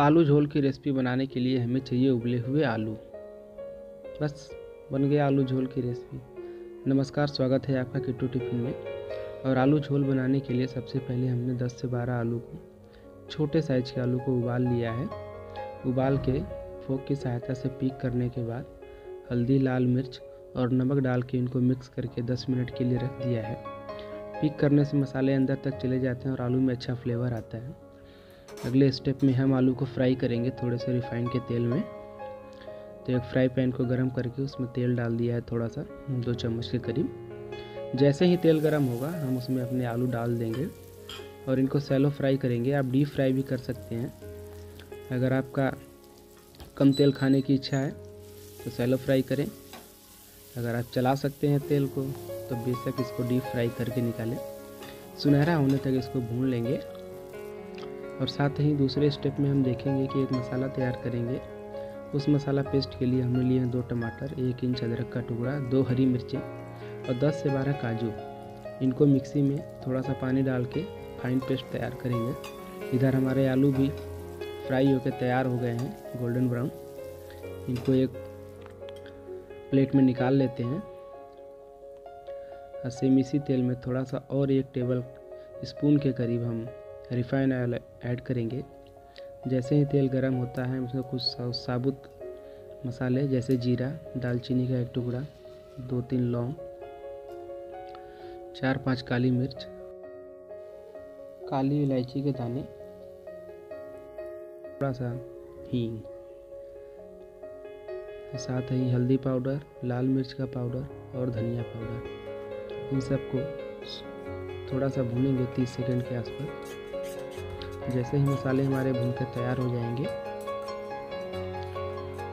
आलू झोल की रेसिपी बनाने के लिए हमें चाहिए उबले हुए आलू। बस बन गया आलू झोल की रेसिपी। नमस्कार, स्वागत है आपका किट्टू टिफिन में। और आलू झोल बनाने के लिए सबसे पहले हमने 10 से 12 आलू को, छोटे साइज के आलू को उबाल लिया है। उबाल के फोक की सहायता से पीक करने के बाद हल्दी, लाल मिर्च और नमक डाल के इनको मिक्स करके 10 मिनट के लिए रख दिया है। पीक करने से मसाले अंदर तक चले जाते हैं और आलू में अच्छा फ्लेवर आता है। अगले स्टेप में हम आलू को फ्राई करेंगे थोड़े से रिफाइंड के तेल में। तो एक फ्राई पैन को गर्म करके उसमें तेल डाल दिया है, थोड़ा सा 2 चम्मच के करीब। जैसे ही तेल गर्म होगा हम उसमें अपने आलू डाल देंगे और इनको सैलो फ्राई करेंगे। आप डीप फ्राई भी कर सकते हैं। अगर आपका कम तेल खाने की इच्छा है तो सैलो फ्राई करें। अगर आप चला सकते हैं तेल को तो बेशक इसको डीप फ्राई करके निकालें। सुनहरा होने तक इसको भून लेंगे। और साथ ही दूसरे स्टेप में हम देखेंगे कि एक मसाला तैयार करेंगे। उस मसाला पेस्ट के लिए हमने लिए हैं 2 टमाटर, 1 इंच अदरक का टुकड़ा, 2 हरी मिर्चें और 10 से 12 काजू। इनको मिक्सी में थोड़ा सा पानी डाल के फाइन पेस्ट तैयार करेंगे। इधर हमारे आलू भी फ्राई होकर तैयार हो गए हैं, गोल्डन ब्राउन। इनको एक प्लेट में निकाल लेते हैं और सेम इसी तेल में थोड़ा सा और 1 टेबल स्पून के करीब हम रिफाइन ऑयल ऐड करेंगे। जैसे ही तेल गर्म होता है उसमें कुछ साबुत मसाले जैसे जीरा, दालचीनी का 1 टुकड़ा, 2-3 लौंग, 4-5 काली मिर्च, काली इलायची के दाने, थोड़ा सा हींग, साथ ही हल्दी पाउडर, लाल मिर्च का पाउडर और धनिया पाउडर। इन सबको थोड़ा सा भूनेंगे 30 सेकंड के आसपास। जैसे ही मसाले हमारे भूनकर तैयार हो जाएंगे,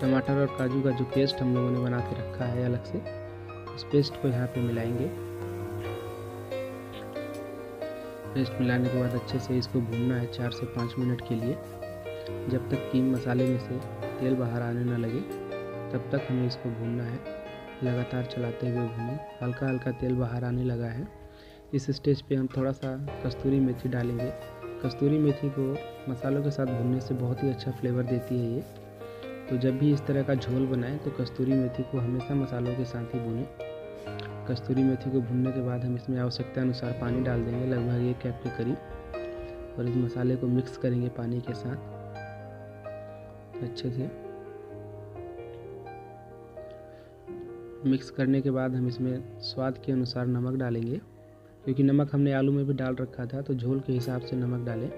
टमाटर और काजू का जो पेस्ट हम लोगों ने बना के रखा है अलग से, उस पेस्ट को यहाँ पे मिलाएंगे। पेस्ट मिलाने के बाद अच्छे से इसको भूनना है 4 से 5 मिनट के लिए, जब तक कि मसाले में से तेल बाहर आने ना लगे तब तक हमें इसको भूनना है। लगातार चलाते हुए भूनें। हल्का हल्का तेल बाहर आने लगा है। इस स्टेज पे हम थोड़ा सा कस्तूरी मेथी डालेंगे। कस्तूरी मेथी को मसालों के साथ भूनने से बहुत ही अच्छा फ्लेवर देती है ये। तो जब भी इस तरह का झोल बनाएं तो कस्तूरी मेथी को हमेशा मसालों के साथ ही भूनें। कस्तूरी मेथी को भूनने के बाद हम इसमें आवश्यकता अनुसार पानी डाल देंगे, लगभग 1 कप के करीब, और इस मसाले को मिक्स करेंगे पानी के साथ अच्छे से। मिक्स करने के बाद हम इसमें स्वाद के अनुसार नमक डालेंगे, क्योंकि नमक हमने आलू में भी डाल रखा था तो झोल के हिसाब से नमक डालें।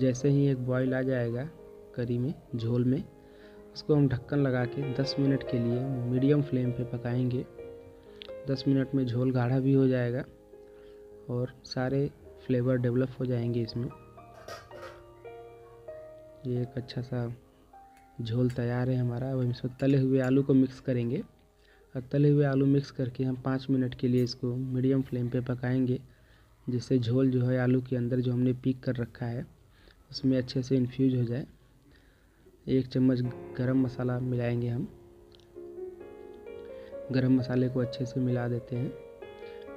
जैसे ही एक बॉईल आ जाएगा करी में, झोल में, उसको हम ढक्कन लगा के 10 मिनट के लिए मीडियम फ्लेम पे पकाएंगे। 10 मिनट में झोल गाढ़ा भी हो जाएगा और सारे फ्लेवर डेवलप हो जाएंगे इसमें। ये एक अच्छा सा झोल तैयार है हमारा। अब हम इसमें तले हुए आलू को मिक्स करेंगे और तले हुए आलू मिक्स करके हम 5 मिनट के लिए इसको मीडियम फ्लेम पे पकाएंगे, जिससे झोल जो है आलू के अंदर जो हमने पीक कर रखा है उसमें अच्छे से इन्फ्यूज हो जाए। 1 चम्मच गरम मसाला मिलाएंगे हम। गरम मसाले को अच्छे से मिला देते हैं।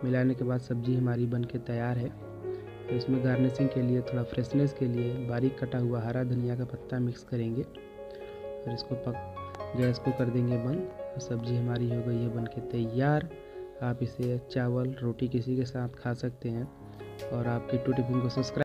मिलाने के बाद सब्जी हमारी बनके तैयार है। तो इसमें गार्निशिंग के लिए, थोड़ा फ्रेशनेस के लिए, बारीक कटा हुआ हरा धनिया का पत्ता मिक्स करेंगे और इसको गैस को कर देंगे बंद। सब्जी हमारी हो गई है बनके तैयार। आप इसे चावल, रोटी किसी के साथ खा सकते हैं। और आप किट्टू टिफिन को सब्सक्राइब